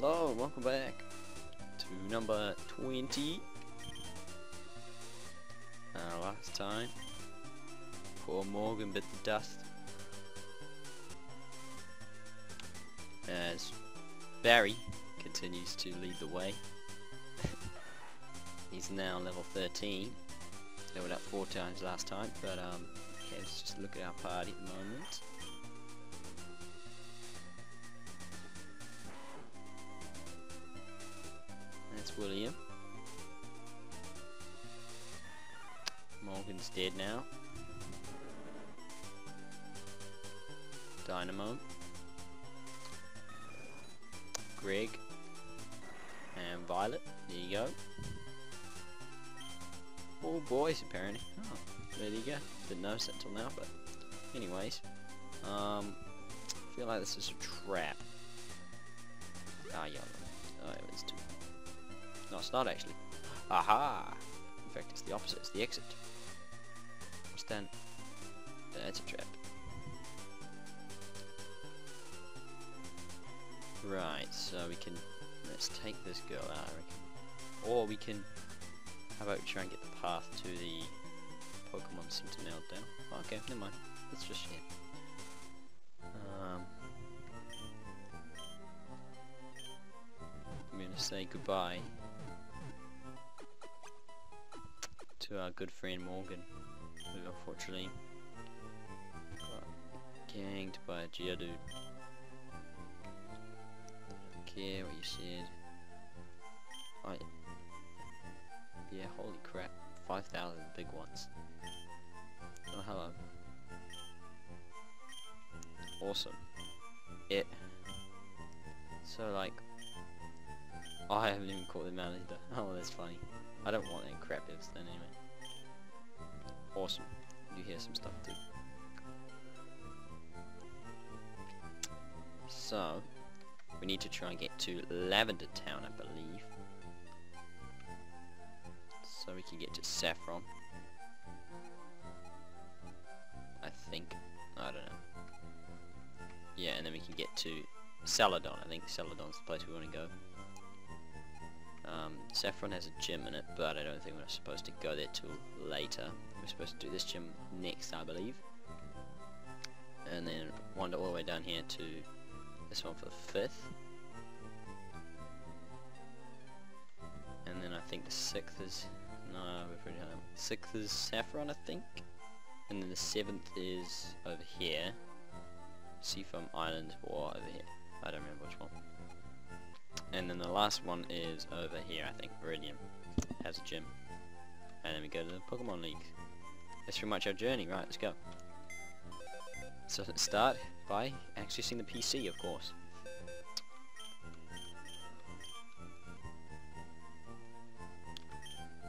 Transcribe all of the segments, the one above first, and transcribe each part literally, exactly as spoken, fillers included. Hello and welcome back to number twenty. Uh, last time, poor Morgan bit the dust as Barry continues to lead the way. He's now level thirteen, leveled up four times last time, but um, yeah, let's just look at our party at the moment. That's William. Morgan's dead now. Dynamo. Greg. And Violet. There you go. All boys apparently. Oh, there you go. Didn't notice that till now, but anyways. Um I feel like this is a trap. Ah yeah. Oh it was too. No, it's not actually. Aha! In fact, it's the opposite. It's the exit. What's that? That's a trap. Right, so we can... Let's take this girl out, I reckon. Or we can... How about we try and get the path to the Pokemon seem to nail down? Oh, okay, never mind. It's just shit. Um... I'm gonna say goodbye to our good friend Morgan, who unfortunately got ganged by a Geodude. I don't care what you said. I yeah, holy crap, five thousand big ones. Oh hello. Awesome. It. So like, oh, I haven't even caught them out either. Oh, that's funny. I don't want any crap ifs then anyway. Awesome. You hear some stuff too. So, we need to try and get to Lavender Town, I believe. So we can get to Saffron. I think. I don't know. Yeah, and then we can get to Celadon. I think Celadon's the place we want to go. Um, Saffron has a gym in it, but I don't think we're supposed to go there till later. We're supposed to do this gym next, I believe. And then wander all the way down here to this one for the fifth. And then I think the sixth is... No, we're pretty high. Sixth is Saffron, I think. And then the seventh is over here. Seafoam Island, or over here. I don't remember which one. And then the last one is over here, I think, Viridian. Has a gym. And then we go to the Pokemon League. That's pretty much our journey, right, let's go. So let's start by accessing the P C, of course.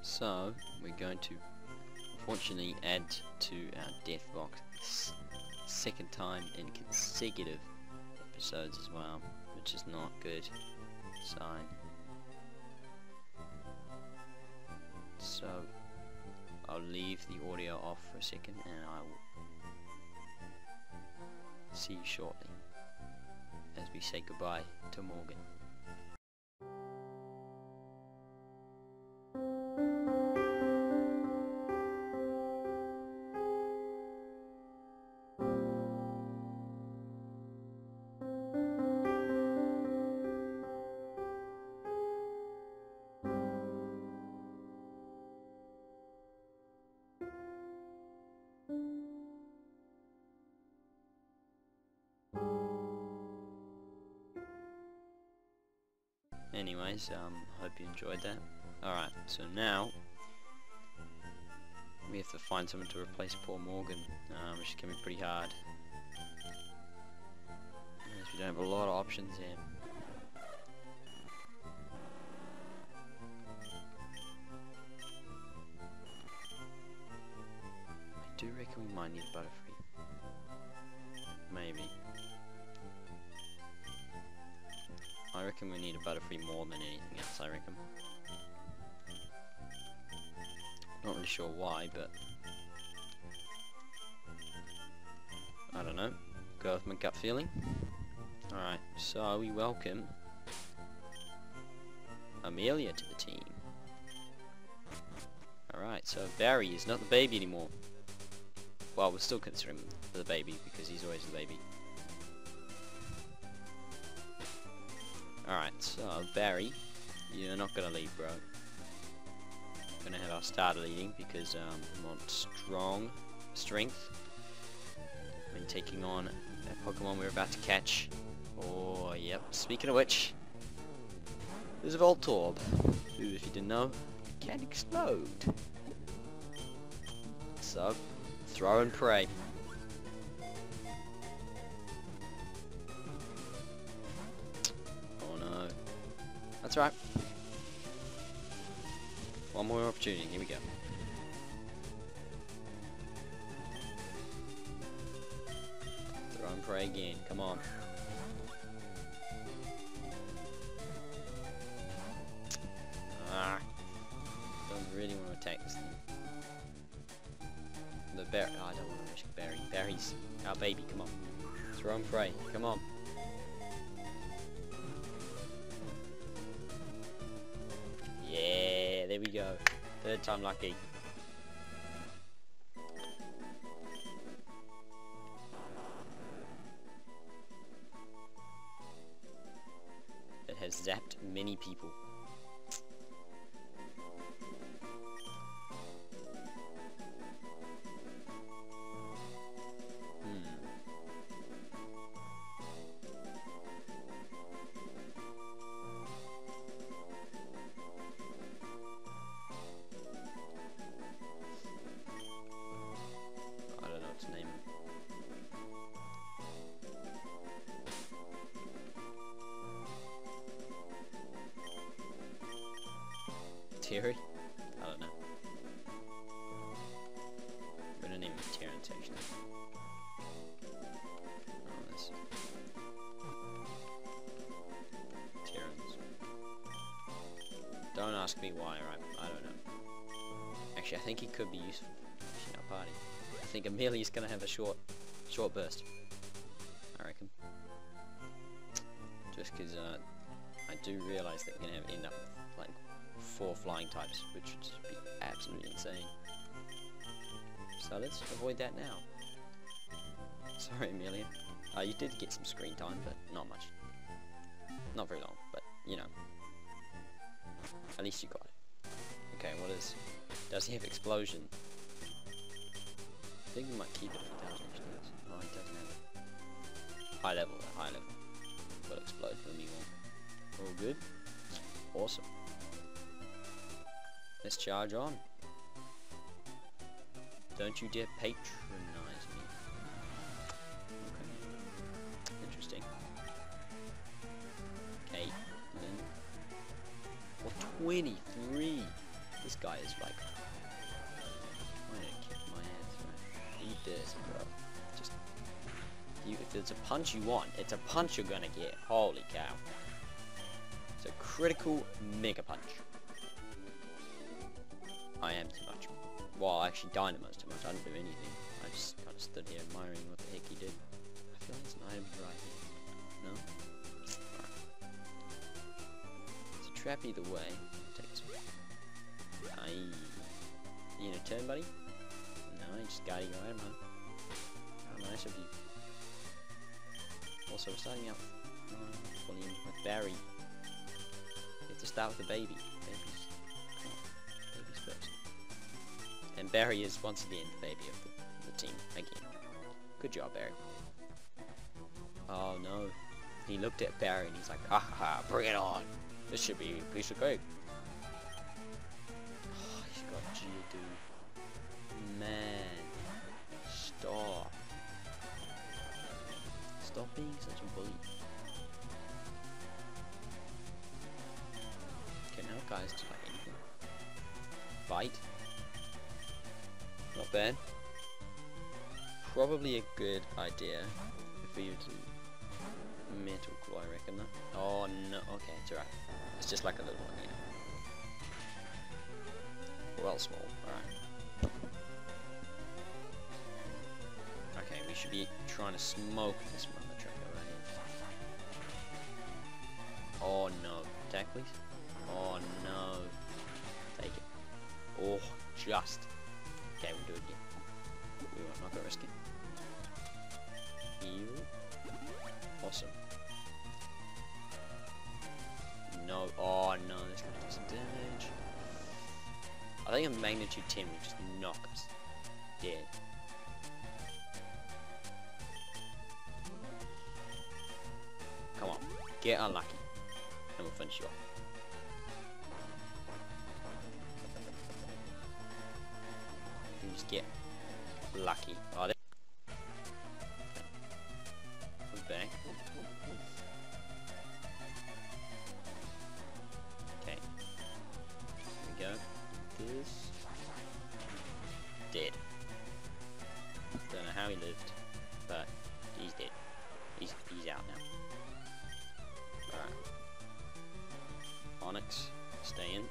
So, we're going to, unfortunately, add to our death box this second time in consecutive episodes as well, which is not good. Sign. So I'll leave the audio off for a second and I will see you shortly as we say goodbye to Morgan. Anyways, um, hope you enjoyed that. Alright, so now we have to find someone to replace poor Morgan, um, which can be pretty hard. As we don't have a lot of options here. I do reckon we might need Butterfree. Maybe. I reckon we need a Butterfree more than anything else, I reckon. Not really sure why, but... I don't know. Go with my gut feeling. Alright, so we welcome Amelia to the team. Alright, so Barry is not the baby anymore. Well, we're still considering him the baby because he's always the baby. Alright, so Barry, you're not going to leave, bro. We're going to have our starter leading because um, we want strong strength when taking on that Pokemon we're about to catch. Oh, yep. Speaking of which, there's a Voltorb, who, if you didn't know, can explode. So, throw and pray. Oh no. That's right. One more opportunity, here we go. Throw and pray again, come on. Ah, don't really want to attack this thing. The Barry, oh, I don't want to risk Barry. Barry's our baby, come on. Throw and pray, come on. Yeah, there we go. Third time lucky. It has zapped many people. Terry? I don't know. We don't even have Terrance actually. Oh, that's Terrance. Don't ask me why, right? I don't know. Actually, I think he could be useful in our party. I think Amelia's gonna have a short, short burst. I reckon. Just because uh, I do realise that we're gonna have, end up with like four flying types, which would just be absolutely insane. So let's avoid that now. Sorry, Amelia. Uh, you did get some screen time, but not much. Not very long, but you know. At least you got it. Okay, what is... Does he have explosion? I think we might keep it for thousand explosions. Oh, he doesn't have it. High level, high level. Will explode for me more. All good? Awesome. Let's charge on. Don't you dare patronize me. Okay. Interesting. Okay, then. Well, twenty-three. This guy is like... I'm gonna kick my ass, man. Eat this, bro. Just... You, if it's a punch you want, it's a punch you're gonna get. Holy cow. It's a critical mega punch. I am too much. Well, I actually Dynamo's too much. I didn't do anything. I just kind of stood here admiring what the heck he did. I feel like it's an item right here. No? Alright. It's a trap either way. Take this one. Aye. You in a turn, buddy? No, you're just guarding your item, huh? How nice of you. Also, we're starting out uh, fully in with Barry. We have to start with the baby. Baby's And Barry is once again the baby of the, the team. Again. Good job, Barry. Oh no. He looked at Barry and he's like, ha ha ha, bring it on. This should be a piece of cake. Oh, he's got Geodude. Man. Stop. Stop being such a bully. Okay, now guys do like anything. Bite. Not bad. Probably a good idea if we use metal claw, I reckon though. Oh no, okay, it's alright. It's just like a little one, yeah. Well small, alright. Okay, we should be trying to smoke this mother trucker right here. Oh no. Attack please. Oh Oh, just. Okay, we'll do it again. We are not gonna risk it. Ew. Awesome. No. Oh no, that's gonna do some damage. I think a magnitude ten will just knock us dead. Come on, get unlucky, and we'll finish you off. You just get lucky. Oh, there. Bang. Okay. Here we go. This. Dead. Don't know how he lived, but he's dead. He's he's out now. Alright. Onyx, stay in.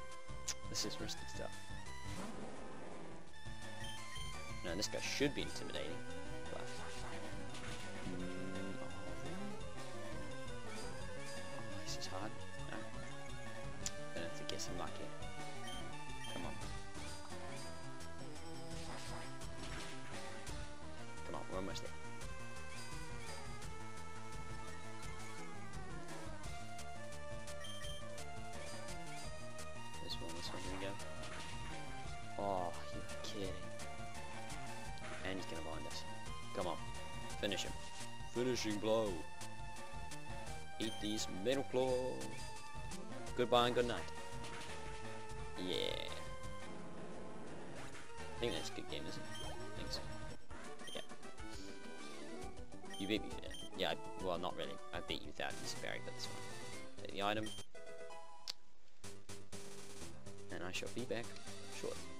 This is risky stuff. No, this guy should be intimidating. But mm, oh, oh, this is hard. No. I'm gonna have to get some luck here. Come on. Come on, we're almost there. This one, this one, here we go. Oh, you're kidding. And he's gonna blind us. Come on. Finish him. Finishing blow. Eat these metal claws. Goodbye and good night. Yeah. I think that's a good game, isn't it? I think so. Yeah. You beat me for that. Yeah, I, well, not really. I beat you without disparity, but this one. Take the item. And I shall be back shortly.